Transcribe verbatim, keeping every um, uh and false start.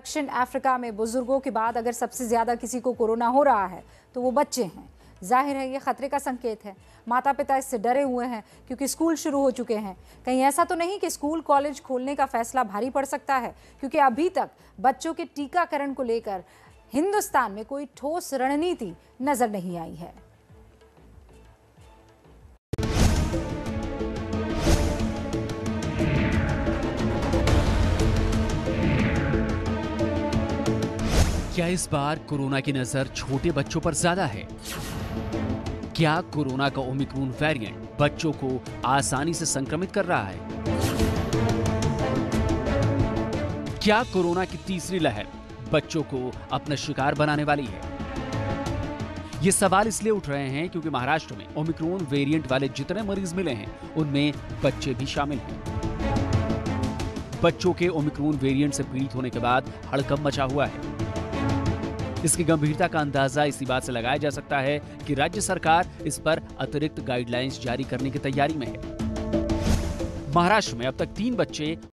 दक्षिण अफ्रीका में बुजुर्गों के बाद अगर सबसे ज़्यादा किसी को कोरोना हो रहा है तो वो बच्चे हैं। जाहिर है ये खतरे का संकेत है। माता पिता इससे डरे हुए हैं क्योंकि स्कूल शुरू हो चुके हैं। कहीं ऐसा तो नहीं कि स्कूल कॉलेज खोलने का फैसला भारी पड़ सकता है, क्योंकि अभी तक बच्चों के टीकाकरण को लेकर हिंदुस्तान में कोई ठोस रणनीति नजर नहीं आई है। क्या इस बार कोरोना की नजर छोटे बच्चों पर ज्यादा है? क्या कोरोना का ओमिक्रॉन वेरिएंट बच्चों को आसानी से संक्रमित कर रहा है? क्या कोरोना की तीसरी लहर बच्चों को अपना शिकार बनाने वाली है? ये सवाल इसलिए उठ रहे हैं क्योंकि महाराष्ट्र में ओमिक्रॉन वेरिएंट वाले जितने मरीज मिले हैं उनमें बच्चे भी शामिल हैं। बच्चों के ओमिक्रॉन वेरिएंट से पीड़ित होने के बाद हड़कंप मचा हुआ है। इसकी गंभीरता का अंदाजा इसी बात से लगाया जा सकता है कि राज्य सरकार इस पर अतिरिक्त गाइडलाइंस जारी करने की तैयारी में है। महाराष्ट्र में अब तक तीन बच्चे